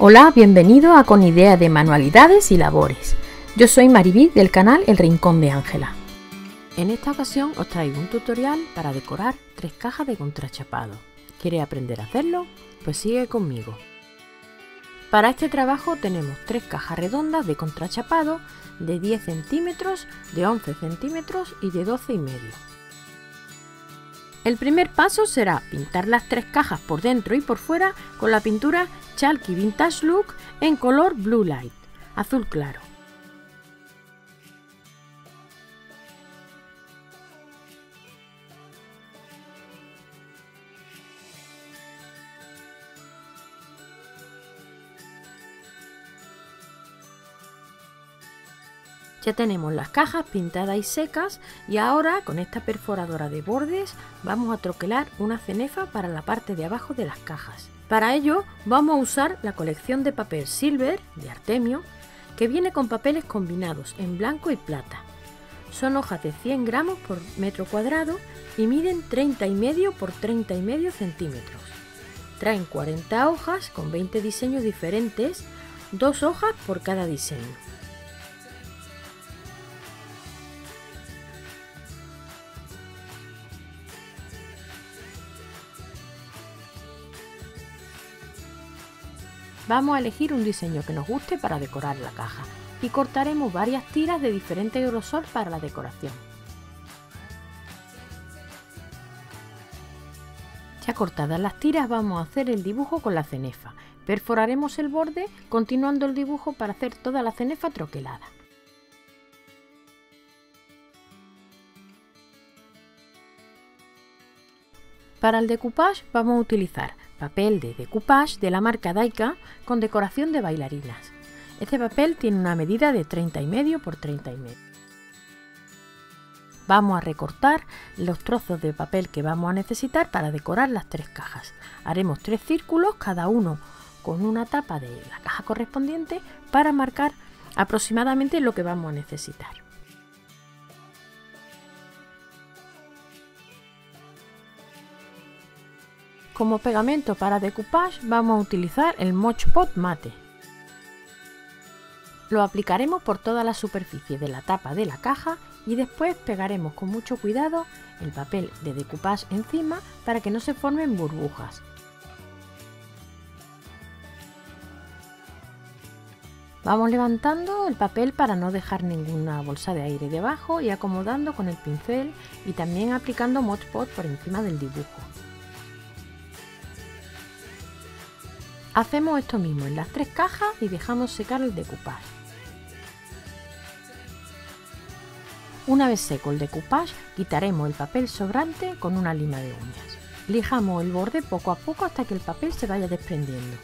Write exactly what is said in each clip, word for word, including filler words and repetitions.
Hola, bienvenido a Con Idea de Manualidades y Labores. Yo soy Maribit del canal El Rincón de Ángela. En esta ocasión os traigo un tutorial para decorar tres cajas de contrachapado. ¿Quieres aprender a hacerlo? Pues sigue conmigo. Para este trabajo tenemos tres cajas redondas de contrachapado de diez centímetros, de once centímetros y de doce y medio. El primer paso será pintar las tres cajas por dentro y por fuera con la pintura Chalky Vintage Look en color Blue Light, azul claro. Ya tenemos las cajas pintadas y secas, y ahora con esta perforadora de bordes vamos a troquelar una cenefa para la parte de abajo de las cajas. Para ello vamos a usar la colección de papel silver de Artemio, que viene con papeles combinados en blanco y plata. Son hojas de cien gramos por metro cuadrado y miden treinta y medio por treinta y medio centímetros. Traen cuarenta hojas con veinte diseños diferentes, dos hojas por cada diseño. Vamos a elegir un diseño que nos guste para decorar la caja y cortaremos varias tiras de diferente grosor para la decoración. Ya cortadas las tiras vamos a hacer el dibujo con la cenefa. Perforaremos el borde continuando el dibujo para hacer toda la cenefa troquelada. Para el decoupage vamos a utilizar papel de decoupage de la marca Daika con decoración de bailarinas. Este papel tiene una medida de treinta y medio por treinta y medio. Vamos a recortar los trozos de papel que vamos a necesitar para decorar las tres cajas. Haremos tres círculos, cada uno con una tapa de la caja correspondiente, para marcar aproximadamente lo que vamos a necesitar. Como pegamento para decoupage vamos a utilizar el Mod Podge mate. Lo aplicaremos por toda la superficie de la tapa de la caja y después pegaremos con mucho cuidado el papel de decoupage encima para que no se formen burbujas. Vamos levantando el papel para no dejar ninguna bolsa de aire debajo y acomodando con el pincel, y también aplicando Mod Podge por encima del dibujo. Hacemos esto mismo en las tres cajas y dejamos secar el decoupage. Una vez seco el decoupage, quitaremos el papel sobrante con una lima de uñas. Lijamos el borde poco a poco hasta que el papel se vaya desprendiendo.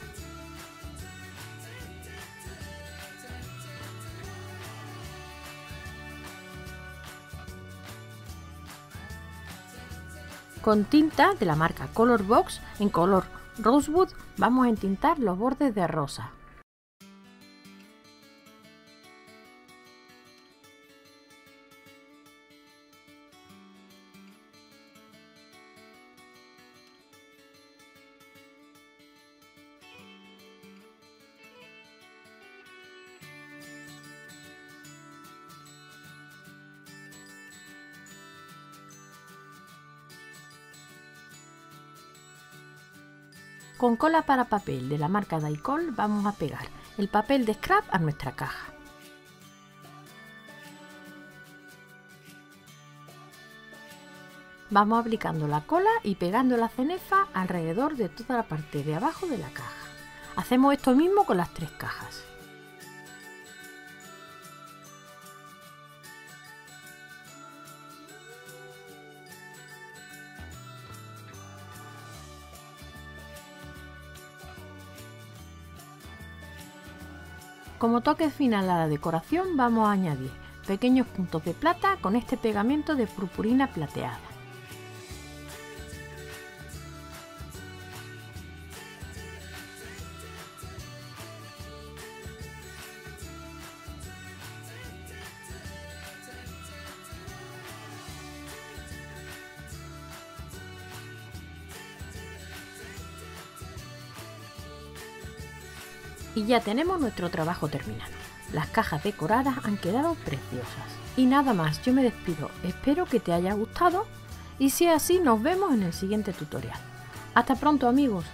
Con tinta de la marca Colorbox en color Rosewood vamos a entintar los bordes de rosa. Con cola para papel de la marca Daykol vamos a pegar el papel de scrap a nuestra caja. Vamos aplicando la cola y pegando la cenefa alrededor de toda la parte de abajo de la caja. Hacemos esto mismo con las tres cajas. Como toque final a la decoración vamos a añadir pequeños puntos de plata con este pegamento de purpurina plateada. Y ya tenemos nuestro trabajo terminado. Las cajas decoradas han quedado preciosas. Y nada más, yo me despido. Espero que te haya gustado y si es así nos vemos en el siguiente tutorial. Hasta pronto amigos.